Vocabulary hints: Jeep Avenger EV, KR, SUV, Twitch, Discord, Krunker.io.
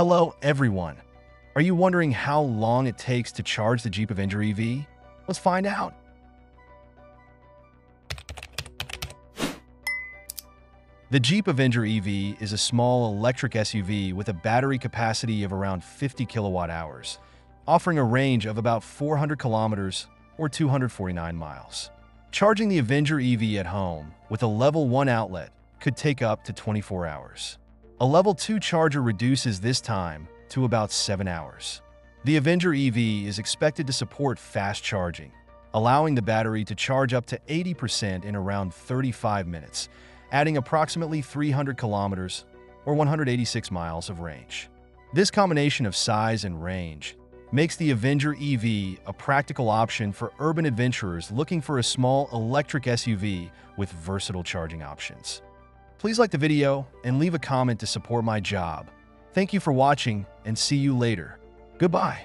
Hello everyone! Are you wondering how long it takes to charge the Jeep Avenger EV? Let's find out! The Jeep Avenger EV is a small electric SUV with a battery capacity of around 50 kilowatt hours, offering a range of about 400 kilometers or 249 miles. Charging the Avenger EV at home with a Level 1 outlet could take up to 24 hours. A Level 2 charger reduces this time to about 7 hours. The Avenger EV is expected to support fast charging, allowing the battery to charge up to 80% in around 35 minutes, adding approximately 300 kilometers or 186 miles of range. This combination of size and range makes the Avenger EV a practical option for urban adventurers looking for a small electric SUV with versatile charging options. Please like the video and leave a comment to support my job. Thank you for watching and see you later. Goodbye.